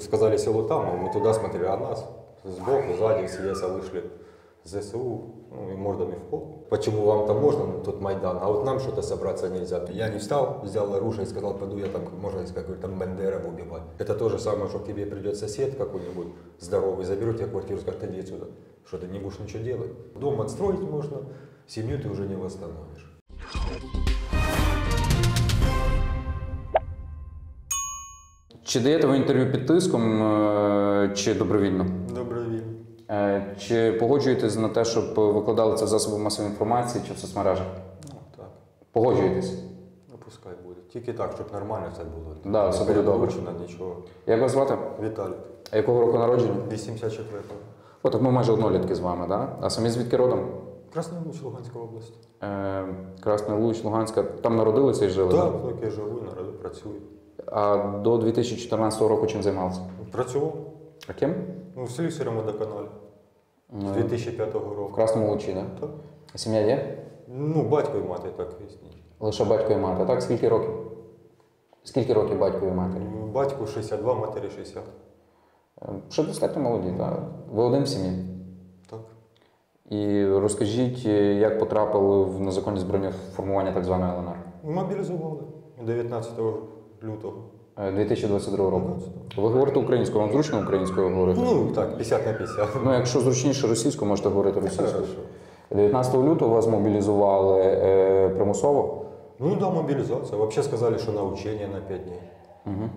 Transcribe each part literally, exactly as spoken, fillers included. Сказали село там, а мы туда смотрели, а нас сбоку, сзади, с леса вышли ЗСУ, ну и мордами в пол. Почему вам там можно, ну, тут Майдан, а вот нам что-то собраться нельзя. Я не встал, взял оружие и сказал, пойду я там, можно сказать, там Бандера убивать. Это то же самое, что к тебе придет сосед какой-нибудь здоровый, заберет тебе квартиру, скажет, иди отсюда, что ты не будешь ничего делать. Дом отстроить можно, семью ты уже не восстановишь. Чи даєте ви інтерв'ю під тиском, чи добровільно? Добровільно. Чи погоджуєтесь на те, щоб викладали це в засоби масової інформації чи в соцмережах? Ну, так. Погоджуєтесь? Ну, пускай буде. Тільки так, щоб нормально все було. Так, да, все буде добре. Нічого. Як вас звати? Віталій. А якого року народження? вісімдесят четвертого. О, так ми майже однолітки з вами, так? Да? А самі звідки родом? Красний Луч, Луганська область. Е, Красний Луч, Луганська. Там народилися і жили? Так, так, я живу, народив, працюю. А до дві тисячі чотирнадцятого року чим займався? Працював. А ким? Ну, в селі Серемодоканалі. З дві тисячі п'ятого року. В Красному Лучі, да? Так. А сім'я є? Ну, батько і мати, так, існує. Лише батько і мати. Так, скільки років? Скільки років батько і матері? Батьку шістдесят два, матері шістдесят. Ще достатньо молоді, так. Ви один в сім'ї? Так. І розкажіть, як потрапили в незаконні збройні формування так званої Ел Ен Ер? Мобілізували. дев'ятнадцятого лютого. дві тисячі двадцять другого року. Ви говорите українською, вам зручно українською говорити? Ну, так, п'ятдесят на п'ятдесят. Ну, якщо зручніше російською, можете говорити російською. дев'ятнадцятого лютого вас мобілізували е, примусово? Ну, да, мобілізація. Взагалі сказали, що на учення на п'ять днів. Угу.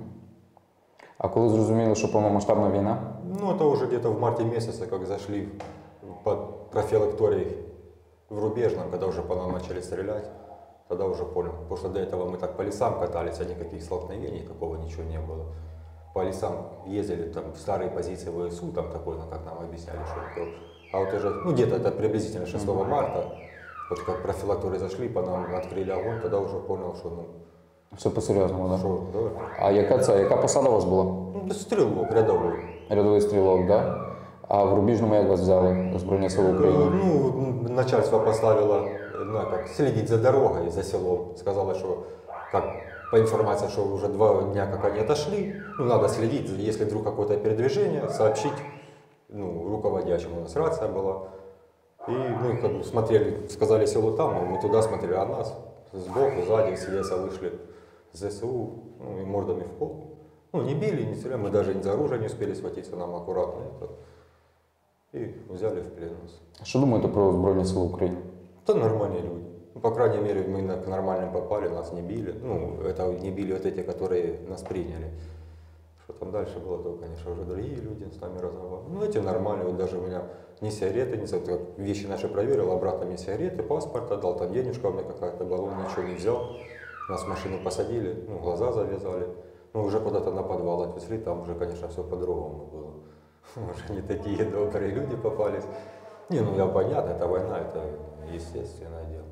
А коли зрозуміли, що повномасштабна війна? Ну, це вже десь в марті місяці, як зайшли по профілакторії в Рубежном, коли вже по нам почали стріляти. Тогда уже понял, потому что до этого мы так по лесам катались, а никаких столкновений, такого ничего не было. По лесам ездили там в старые позиции Вэ Эс У, там такое, как нам объясняли, что это. А вот уже, ну где-то это приблизительно шестого марта, вот как профилакторы зашли, по нам открыли огонь, тогда уже понял, что ну... Все по-серьезному, да? Что, да? А яка, це, яка посада у вас була? Ну, стрілок, рядовий. Рядовий стрілок, да? А в Рубіжному як вас взяли, Збройні Сили України? Ну, начальство поставило... Ну, как, следить за дорогой, за селом. Сказала, что как, по информации, что уже два дня как они отошли, ну, надо следить, если вдруг какое-то передвижение, сообщить ну, руководящему. У нас рация была. И мы как бы, смотрели, сказали село там, а мы туда смотрели, а нас сбоку, сзади, с леса вышли Зэ Эс У, ну, и мордами в пол. Ну, не били, не стреляли, мы даже за оружие не успели схватиться, нам аккуратно. И взяли в плен. А что думаете про Збройні Сили України? Это нормальные люди. Ну, по крайней мере, мы к нормальным попали, нас не били. Ну, это не били вот эти, которые нас приняли. Что там дальше было, то, конечно, уже другие люди с нами разговаривали. Ну, эти нормальные, вот даже у меня ни сигареты, ни вещи наши проверил, обратно мне сигареты, паспорт отдал, там денежка у меня какая-то была, он ничего не взял. Нас в машину посадили, ну, глаза завязали. Ну, уже куда-то на подвал отвезли, там уже, конечно, все по-другому было. Уже не такие добрые люди попались. Не, ну я понятно, это война, это естественное дело.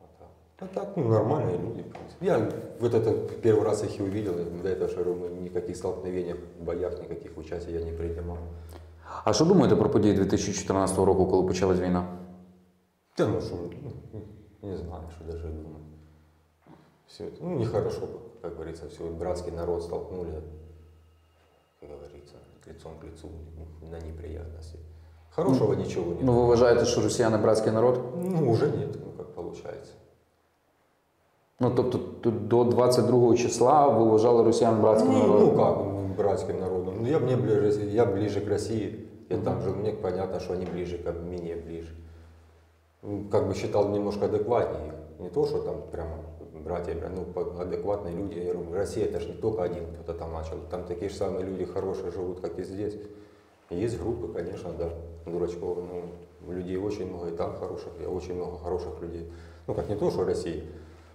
Вот так. А так, ну, нормальные люди, в принципе. Я вот это первый раз их и увидел, до этого шару мы никаких столкновений в боях, никаких участий я не принимал. А что думаете про події дві тисячі чотирнадцятого року, коли почалась війна? Да ну что, не знаю, что даже думаю. Все это, ну нехорошо, как говорится, все, братский народ столкнули, как говорится, лицом к лицу на неприятности. Хорошего ну, ничего нет. Ну, вы уважаете, что россияне братский народ? Ну, уже нет, ну, как получается. Ну, то, то, то до двадцять другого числа вы уважали россиян братским ну, народом? Ну, как братским народом? Я, мне ближе, я ближе к России, и mm-hmm. там же мне понятно, что они ближе, как мне ближе. Как бы считал немножко адекватнее. Не то, что там прям братья, прям, ну, адекватные люди. Я говорю, Россия это же не только один кто-то там начал. Там такие же самые люди хорошие живут, как и здесь. Есть группы, конечно, да, дурачков, ну, людей очень много, и там хороших, и очень много хороших людей. Ну, как не то, что в России.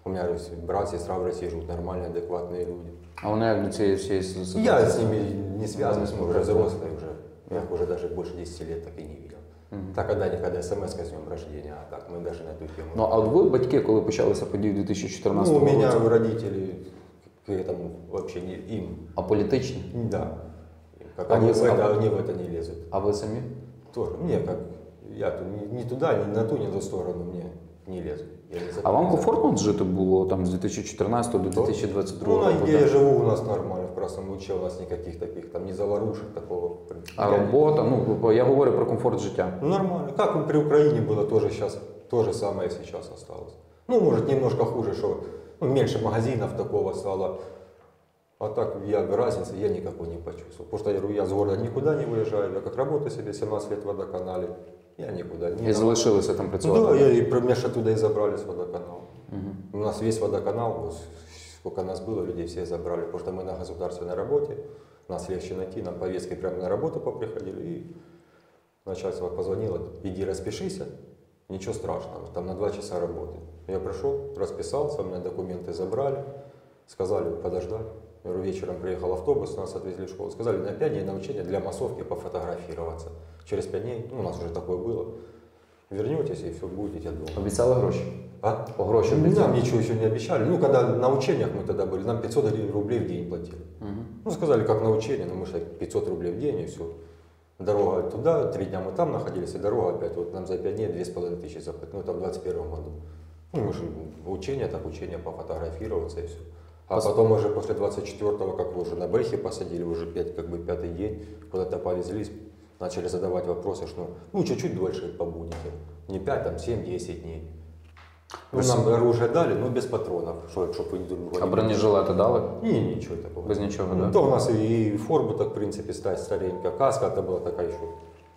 У меня брат, сестра в России живут нормальные, адекватные люди. А у меня все есть... Я с ними не связан, мы уже взрослые уже. Я их уже даже больше десяти лет так и не видел. Так, когда никогда смс-ка с днем рождения, а так, мы даже на ту тему... Ну, а вы, батьки, когда почалися події дві тисячі чотирнадцятого года? Ну, у меня родители к этому вообще не им. А политичные? Да. Как а они, вы, в это, а они в это не лезут. А вы сами? Тоже. Мне как. Я не, не туда, ни на ту, ни в ту сторону мне не лезут. А вам комфортно жити було там з две тысячи четырнадцатого до две тысячи двадцать второго року? Ну, де я живу, у нас нормально, в Красному Лучі у нас ніяких таких, там, ні заворушок такого. А робота, ну, я говорю про комфорт життя. Ну, нормально. Як при Україні було, теж зараз, то же самое сейчас осталось. Ну, может, немножко хуже, что ну, меньше магазинов такого стало. А так я разницы я никакой не почувствовал. Потому что я говорю, я с города никуда не выезжаю, я как работаю себе семнадцать лет в водоканале, я никуда не... И залишилось там працювати. Да, я, и, меня же оттуда и забрали с водоканала. Угу. У нас весь водоканал, сколько нас было, людей все забрали, потому что мы на государственной работе, нас легче найти, нам повестки прямо на работу поприходили, и начальство позвонило, иди распишись. Ничего страшного, там на два часа работы. Я пришел, расписался, у меня документы забрали, сказали подождать. Я говорю, вечером приехал автобус, нас отвезли в школу. Сказали, на пять дней на учение для массовки пофотографироваться. Через пять дней, ну, у нас уже такое было, вернетесь и все, будете дома. Обещала гроши? А? По гроши обещали? Нам ничего еще не обещали. Ну, когда на учениях мы тогда были, нам пятьсот рублей в день платили. Угу. Ну, сказали, как на учение, ну, мы же пятьсот рублей в день и все. Дорога туда, три дня мы там находились, и дорога опять, вот нам за пять дней две с половиной тысячи заплатили, ну это в двадцать первом году. Ну мы же учение, так учение пофотографироваться и все. А потом уже после двадцать четвёртого, как вы уже на Бэхе посадили, уже пять, как бы пятый день, куда-то повезлись, начали задавать вопросы, что ну чуть-чуть дольше побудете, не пять, там семь-десять дней. Ну, нам оружие дали, но без патронов, чтобы вы не думали. А бронежилеты дали? Не, ничего такого. Без ничего, да? Ну, то у нас и форма, так, в принципе, старенькая, каска, это была такая еще,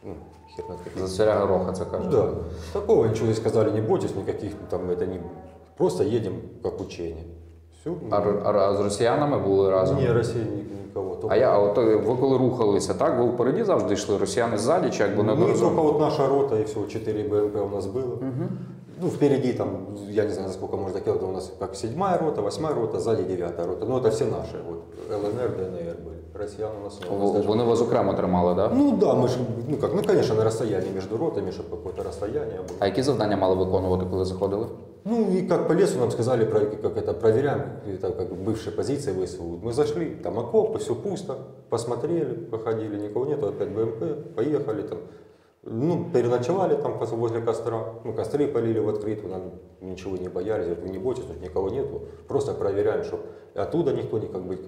ну, хер на таких. Засыря гороха, это кажется. Да, такого ничего не сказали, не бойтесь, никаких, там, это не... Просто едем как учение. Все. А, а, а с россиянами были разом? Не, Россия никого. Только... А я, а вот вы когда рухались, а так, вы впереди завжди шли, россияне сзади, чи как бы на дорозу? Только вот наша рота, и все, четыре БМП у нас было. Угу. Ну, впереди там, я не знаю, сколько можно делать, у нас как седьмая рота, восьмая рота, сзади девятая рота. Ну, это все наши, вот, ЛНР, ДНР были, россиян у нас. У нас Вони даже... вас окремо тримали, да? Ну, да, мы же, ну, как, ну, конечно, на расстоянии между ротами, чтобы какое-то расстояние было. А какие завдання мали виконувати, коли заходили? Ну, и как по лесу нам сказали, как это, проверяем, это как бывшие позиции ВСУ. Мы зашли, там окопы, все пусто, посмотрели, походили, никого нету, опять БМП, поехали там. Ну, переночевали там возле костра, ну, костры полили в открытую, нам ничего не боялись, говорят, вы не бойтесь, тут никого нету, просто проверяем, чтобы оттуда никто не, как бы,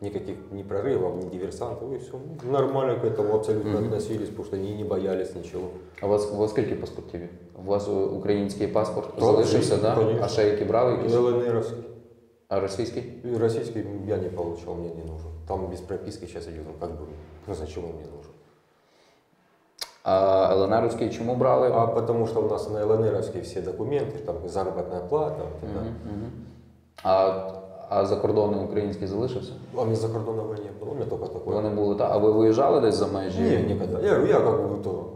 никаких ни прорывов, ни диверсантов, и все, ну, нормально к этому абсолютно относились, потому что они не боялись ничего. А у вас, у вас сколько по перспективе? У вас украинский паспорт залишился, да? Конечно. А шейки брали? ЛНРовский. А российский? И российский я не получал, мне не нужен, там без прописки сейчас идет, ну, как бы, ну, зачем он мне нужен? А ЛНРовские чему брали? А потому что у нас на ЛНРовские все документы, там заработная плата. Вот, угу, да. Угу. А, а закордонний український залишився? А мне закордонного не было, у меня только такое. Вони були, та... А вы выезжали десь за межі? Ні, ніколи. Я, я как бы то,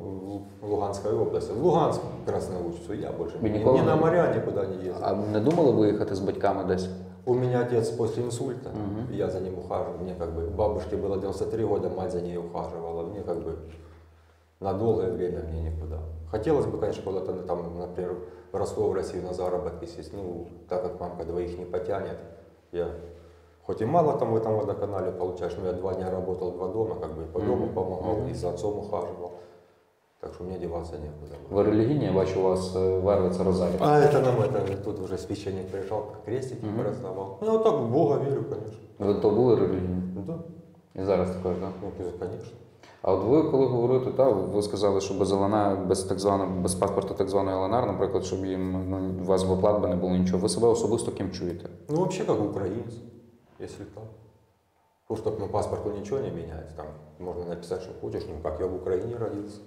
в Луганской области, в Луганск, Красный Луч, все, я больше не, не на моря никуда не ездил. А не думали выехать с батьками десь? У меня отец после инсульта, угу. Я за ним ухаживал, мне как бы, бабушке было девяносто три года, мать за ней ухаживала, мне как бы... На долгое время мне никуда. Хотелось бы, конечно, куда-то, там, например, в Ростов, в Россию на заработки сесть, ну, так как мамка двоих не потянет. Я, хоть и мало там в этом водоканале получаешь, но я два дня работал, два дома, как бы по дому помогал, mm-hmm. и за отцом ухаживал. Так что мне деваться некуда. Вы религийные, бачу, у вас варится розарий. А это нам, это, тут уже священник приезжал, крестики mm-hmm. пораздавал. Ну, вот так в Бога верю, конечно. Вы то были религийные? Да. И зараз такое, да? Ну, конечно. А от ви, коли говорите, та, ви сказали, що без ЛНР, без, так званого, без паспорта так званої ЛНР, наприклад, щоб їм, ну, у вас виплат би не було нічого, ви себе особисто ким чуєте? Ну, взагалі, як українець, якщо так. Тому що по паспорту нічого не міняється, там можна написати, що хочеш, ну, як я в Україні родився.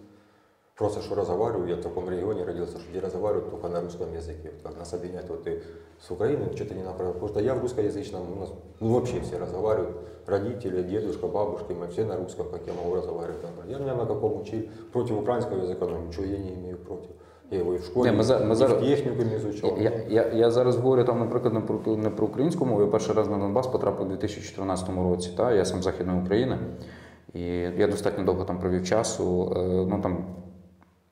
Просто, что разговариваю, я в таком регионе родился, что где разговаривают только на русском языке. Вот как нас объединяет, вот ты с Украины, что-то не направил. Потому что я в русскоязычном, у нас, ну, вообще все разговаривают. Родители, дедушка, бабушки, мы все на русском, как я могу разговаривать. Я меня на каком учили, против украинского языка, но ничего я не имею против. Я его и в школе, не, ми за, ми і зараз... в техніку не изучал. Я, я, я зараз говорю, там, наприклад, не про, не про українську мову. Я перший раз на Донбас потрапив у две тысячи четырнадцатом році, та? Я сам з Західної України. І я достатньо довго там провів часу, ну, там,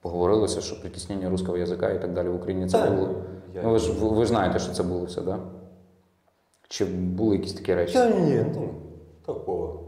поговорилося, що притіснення русского язика і так далі в Україні це так, було. Я... Ну, ви ж, ви ж знаєте, що це було все, да? Чи були якісь такі речі? Та ні, ну, такого.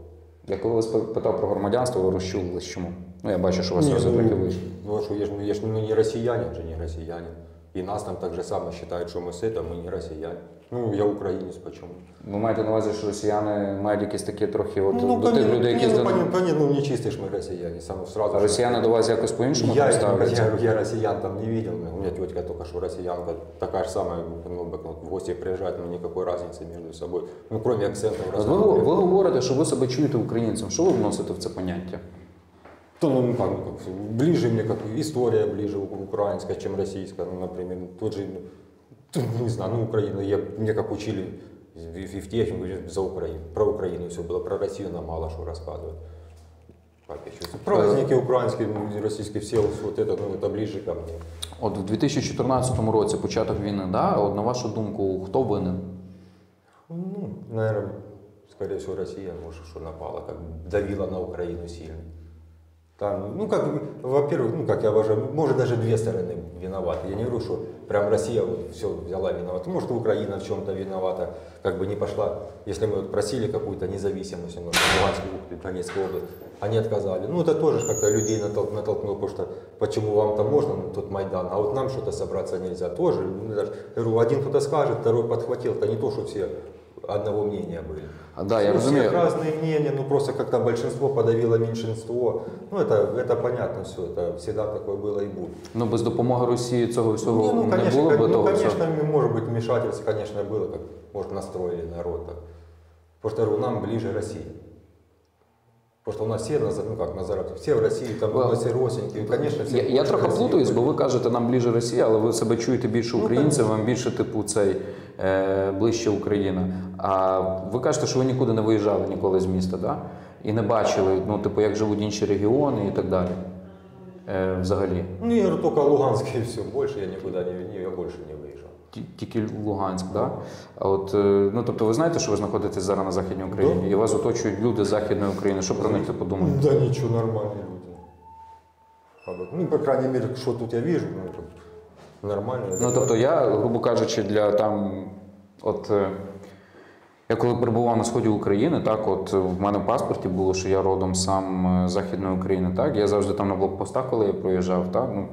Я коли вас питав про громадянство, ви розчулились чому? Ну, я бачу, що у вас розібрики вийшли. Ну, що, я ж, я ж, ну, не росіянин, вже не росіянин. И нас там так же само считают, что мы с этого, мы не россияне. Ну, я українець, почему? Ви маєте на увазі, що росіяни мають якісь такі трохи от, ну, до тих людей, які... Ну, пані, пані, ну не чисті ж ми росіяни, саме сразу. А росіяни до вас якось по-іншому там ставляться? Я, я, я росіян там не бачив, у мене тітка тільки що росіянка, така ж сама, ну, в гості приїжджають, ну, ніякої різниці між собою, ну, крім акцентів. Ви, ви говорите, що ви себе чуєте українцем, що ви вносите в це поняття? То, ну, как, ближе мне, как история ближе украинская, чем российская, ну, например, тот же... Не знаю, ну Украину, я, мне как учили и в технике за Украину, про Украину все было, про Россию нам мало что рассказывают. Праздники украинские, российские, все вот это, ну, это ближе ко мне. От в дві тисячі чотирнадцятому році, початок війни, да? От на вашу думку, хто винен? Ну, наверное, скорее всего, Россия, может, что напала, как давила на Украину сильно. Там, ну, как, во-первых, ну, как я уважаю, может, даже две стороны виноваты. Я не говорю, что прям Россия вот все взяла виновата. Может, Украина в чем-то виновата, как бы не пошла. Если мы вот просили какую-то независимость, ну, Луганскую, Донецкую область, они отказали. Ну, это тоже как-то людей натол- натолкнуло, потому что почему вам-то можно, ну, тот Майдан, а вот нам что-то собраться нельзя тоже. Ну, даже, говорю, один кто-то скажет, второй подхватил, это не то, что все одного мнения были. А, да, я ну, разумею. Все разные мнения, ну просто как-то большинство подавило меньшинство. Ну это, это понятно все, это всегда такое было и будет. Но без допомоги России этого всего не, ну, не конечно, было бы? Ну, того конечно, всего? Может быть, вмешательство, конечно, было, как, может, настроили народ так. Потому что нам ближе Россия. Потому что у нас все, ну как, на заработке, все в России, там, у нас и родственники, конечно, все. Я, я трохи плутаюсь, бо ви кажете, нам ближе Росія, але ви себе чуєте більше українців, ну, вам більше, типу, цей, е, ближче Україна. А ви кажете, що ви нікуди не виїжджали ніколи з міста, да? І не бачили, ну, типу, як живуть інші регіони і так далі, е, взагалі. Ну, я тільки Луганськ і все, більше я нікуди не, я більше не виїжджав. Тільки Луганськ, да? А от, ну, тобто ви знаєте, що ви знаходитесь зараз на Західній Україні, да. І вас оточують люди з Західної України. Що про них ти подумаєш? Да нічого, нормальні люди. Ну, по крайній мірі, що тут я бачу, ну, нормально. Ну, тобто я, грубо кажучи, для там, от, я коли перебував на сході України, так, от, в мене в паспорті було, що я родом сам з Західної України, так? Я завжди там на блокпостах, коли я проїжджав, так? Ну,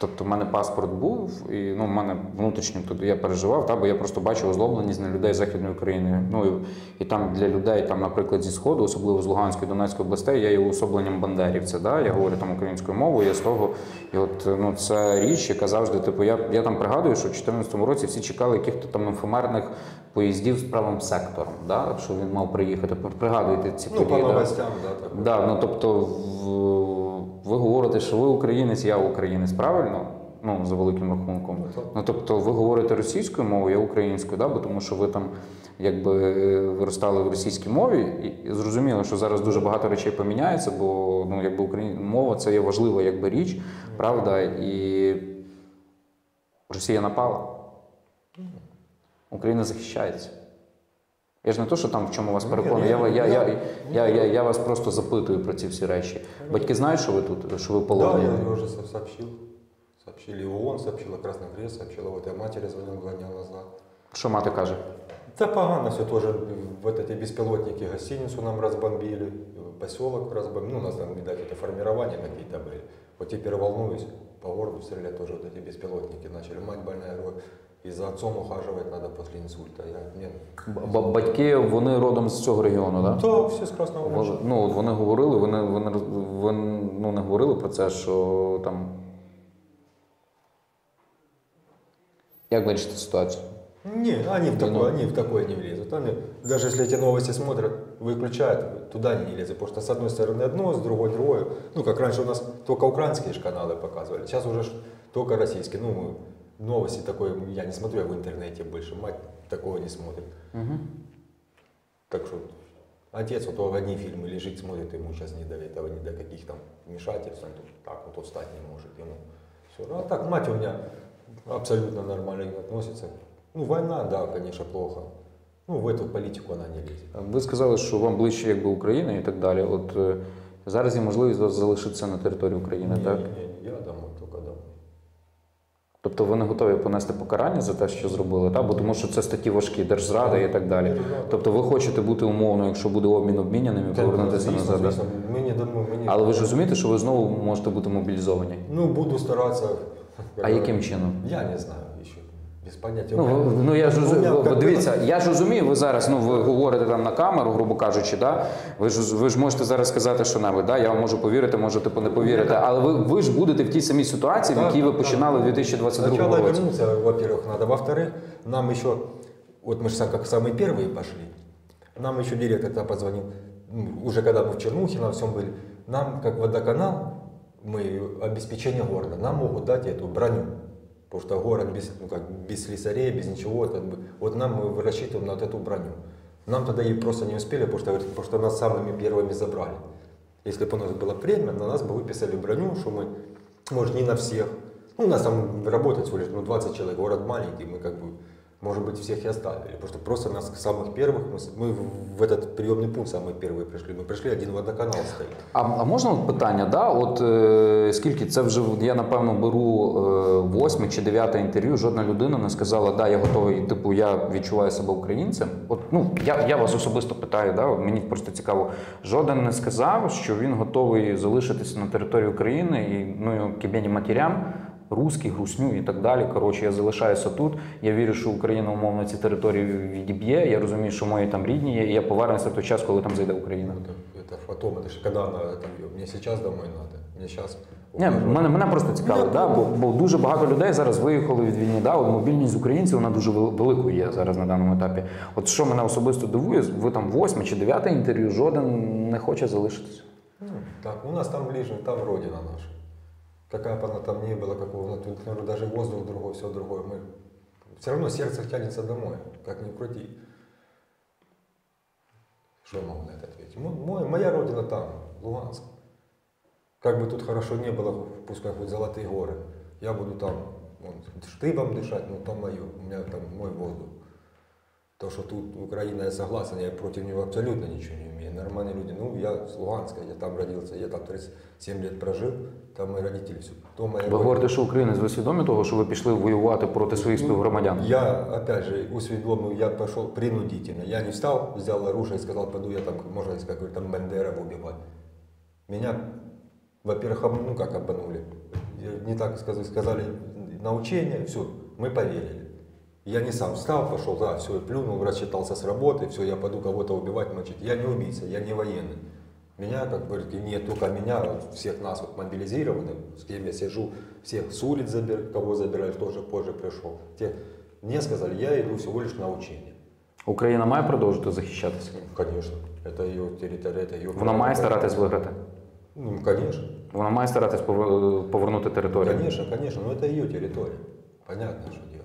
тобто в мене паспорт був, і, ну, в мене внутрішньо тобто, я переживав, та, бо я просто бачив озлобленість на людей з Західної України. Ну, і, і там для людей, там, наприклад, зі Сходу, особливо з Луганської, Донецької областей, я є уособленням бандерівця. Да? Я говорю там українською мовою, я з того. І от, ну, це річ, яка завжди, типу, я, я там пригадую, що в дві тисячі чотирнадцятому році всі чекали яких-то там ефемерних поїздів з правим сектором, да? Що він мав приїхати. Пригадуєте ці ну, події. По новостям, да? Да, да, ну, тобто, в... Ви говорите, що ви українець, я українець, правильно? Ну, за великим рахунком. Ну, тобто ви говорите російською мовою, я українською, да? Бо тому що ви там якби виростали в російській мові. І зрозуміло, що зараз дуже багато речей поміняється, бо ну, якби, україн... мова — це є важлива якби, річ, правда? І Росія напала. Україна захищається. Я ж не то, що там в чому вас переконую, я, я, я, я, я, я вас просто запитую про ці всі речі. Батьки знають, що ви тут, що ви полонені? Так, да, я вже сообщив. Сообщили ООН, сообщила Красний Хрест, сообщила, от я матері дзвонив два дня назад. Що мати каже? Та погано все теж, вот ці безпілотники гостиницю нам розбомбили, поселок розбомбили, ну, у нас там, видать, это формирование какие-то были. Вот теперь волнуюсь, по городу стрелять тоже вот эти беспилотники начали, мать больная, і за отцом ухажувати треба після інсульта. Я... Батьки, вони родом з цього регіону, так? Да? Так, всі з Красного Луча. Ну, вони говорили, вони, вони, вони ну, не говорили про це, що там... Як бачите ситуацію? Ні, вони в такое, вони в такое не влізуть. Вони, навіть якщо ці новини смотрять, виключають, туди не лізуть. Тому що з однієї сторони одно, з другої другої. Ну, як раніше у нас тільки українські ж канали показували, зараз вже тільки російські. Ну, новости такой я не смотрю, я в интернете больше, мать такого не смотрит. Угу. Так что отец вот в одни фильмы лежит, смотрит, ему сейчас не до этого, не до каких там вмешательств, он тут так вот он встать не может, ему все. А так мать у меня абсолютно нормально относится. Ну война, да, конечно, плохо. Ну в эту политику она не лезет. Вы сказали, что вам ближче якби Україна і так далі. От зараз є можливість залишитися на території України, так? Ні, ні, ні, я домой, тільки домой. Тобто ви не готові понести покарання за те, що зробили, та? Бо тому що це статті важкі, держзрада і так далі. Тобто ви хочете бути умовно, якщо буде обмін обміняним і повернутися назад. Звісно. Мені, думаю, мені... Але ви ж розумієте, що ви знову можете бути мобілізовані? Ну, буду старатися. А яким чином? Я не знаю. Без поняття. Ну, ну я ж ну, дивіться, я ж розумію, ви зараз, ну ви говорите там на камеру, грубо кажучи, да? Ви ж ви ж можете зараз сказати, що навіть, да, я вам можу повірити, можете не повірити, але ви ви ж будете в тій самій ситуації, в якій ви починали в две тысячи двадцать втором році. Вернуться, во-первых, надо, во-вторых, нам еще вот мы же как самые первые пошли. Нам еще директор тогда позвонил, уже когда мы в Чернухе на всем были. Нам как водоканал, мы обеспечение города, нам могут дать эту броню. Потому что город без, ну, как, без слесарей, без ничего, как бы, вот нам мы рассчитываем на вот эту броню. Нам тогда и просто не успели, потому что, потому что нас самыми первыми забрали. Если бы у нас было время, на нас бы выписали броню, что мы, может, не на всех. Ну, у нас там работает всего лишь ну, двадцать человек, город маленький, мы как бы, может быть, всех и оставили. Потому что просто нас самых первых, мы, мы в этот приемный пункт самые первые пришли, мы пришли, один водоканал стоит. А, а можно вот питання, да? От, е, скільки, це вже, я напевно беру е, восьме чи дев'яте інтерв'ю, жодна людина не сказала, да, я готовий, типу, я відчуваю себе українцем. От, ну, я, я вас особисто питаю, да? Мені просто цікаво, жоден не сказав, що він готовий залишитися на території України і, ну, кібені матерям, русський, грусню і так далі. Коротше, я залишаюся тут, я вірю, що Україна умовно ці території відіб'є, я розумію, що мої там рідні є, і я повернуся в той час, коли там зайде Україна. Це потім, це ж коли вона там, мені зараз домой треба, мені зараз... Ні, мене, мене просто цікавить, да? бо, бо дуже багато людей зараз виїхали від війни, да? От мобільність українців, вона дуже великою є зараз на даному етапі. От що мене особисто дивує, ви там восьме чи дев'яте інтерв'ю, жоден не хоче залишитися. Так, у нас там ближче, там родина наша. Какая бы она там ни была, какого, например, даже воздух другой, все другое, мы... все равно сердце тянется домой, как ни крути. Что я могу на это ответить? Мой, моя родина там, Луганск. Как бы тут хорошо не было, пускай хоть золотые горы, я буду там, вон, штыбом дышать, но там мое, у меня там мой воздух. То, что тут Украина, я согласен, я против него абсолютно ничего не имею. Нормальные люди, ну я с Луганска, я там родился, я там тридцать семь лет прожил, там мои родители все. Вы говорите, что украинец, вы свідомі того, что вы пішли воювати проти своїх співгромадян? Я, опять же, усвідомив, я пошел принудительно. Я не встал, взял оружие и сказал, пойду я там, можно сказать, какой-то там Бандера убивать. Меня, во-первых, обманули, ну как обманули, не так сказали, сказали научение, все, мы поверили. Я не сам встал, пошел, да, все, плюнул, рассчитался с работы, все, я пойду кого-то убивать, мочить. Я не убийца, я не военный. Меня, как говорят, нет, только меня, всех нас вот мобилизированы, с кем я сижу, всех с улиц забирали, кого забирали, тоже позже пришел. Те, мне сказали, я иду всего лишь на учение. Украина має продолжить защищаться? Конечно, это ее территория, это ее... Вона має стараться выиграть? Ну, конечно. Вона має стараться повернуть территорию? Конечно, конечно, но это ее территория, понятно, что делать.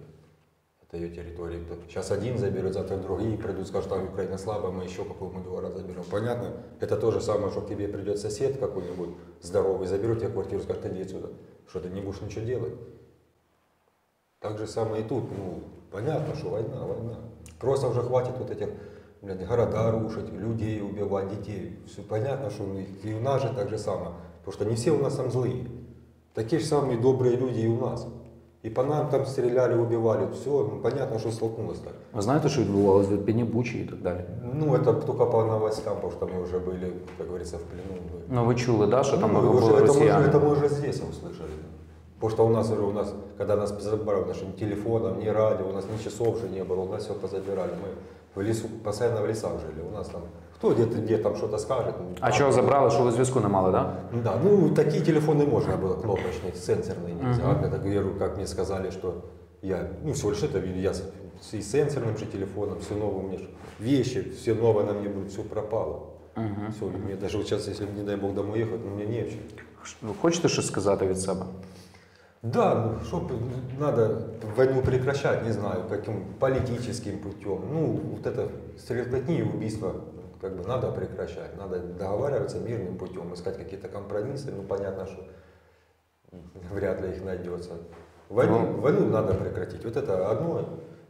Это ее территория. Сейчас один заберет, завтра другие придут, скажут, там Украина слабая, мы еще какого-нибудь города заберем. Понятно? Это то же самое, что к тебе придет сосед какой-нибудь здоровый, заберет тебе квартиру, скажет, иди отсюда, что ты не будешь ничего делать. Так же самое и тут. Ну, понятно, что война, война. Просто уже хватит вот этих, блядь, города рушить, людей убивать, детей. Все понятно, что и у нас же так же самое. Потому что не все у нас там злые. Такие же самые добрые люди и у нас. І по нам там стріляли, убивали, все, ну, понятно, що столкнулося так. А знаєте, що відбувалося в пені Бучі і так далі? Ну, це тільки по новостям, тому що ми вже були, як говориться, в плену. Ну, ви чули, да, що там ну, були росіяни? Це ми вже здесь услышали. Тому що у нас, у нас, коли нас забрали, у нас ні телефонів, ні радіо, у нас ні часов вже не було, у нас все позабирали. Ми в лісу, постійно в лісах жили, у нас там... Кто где-то где там что-то скажет. А чего забрали, что вы звездку намало, да? Да, ну такие телефоны можно было, кнопочные, сенсорные нельзя. Uh-huh. Я так говорю, как мне сказали, что я, ну все лишь это, я с, и сенсорным же телефоном, все новое у меня, вещи, все новое на мне будет, все пропало. Uh-huh. Все, мне даже вот сейчас, если не дай бог домой ехать, ну, мне не в чем. Вы хочете что сказать от себя? Да, ну, чтоб надо войну прекращать, не знаю, каким политическим путем, ну вот это стрелкотни и убийства. Как бы надо прекращать, надо договариваться мирным путем, искать какие-то компромиссы, ну понятно, что вряд ли их найдется. Войну, войну надо прекратить, вот это одно,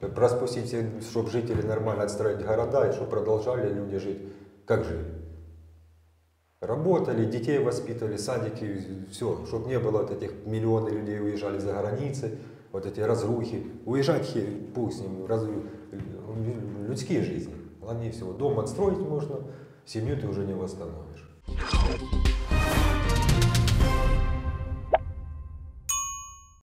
распустить, чтобы жители нормально отстроить города, и чтобы продолжали люди жить, как жили. Работали, детей воспитывали, садики, все, чтобы не было вот этих миллионов людей уезжали за границы, вот эти разрухи, уезжать пусть с ним, раз... людские жизни. Главнее всего, дом отстроить можно, семью ты уже не восстановишь.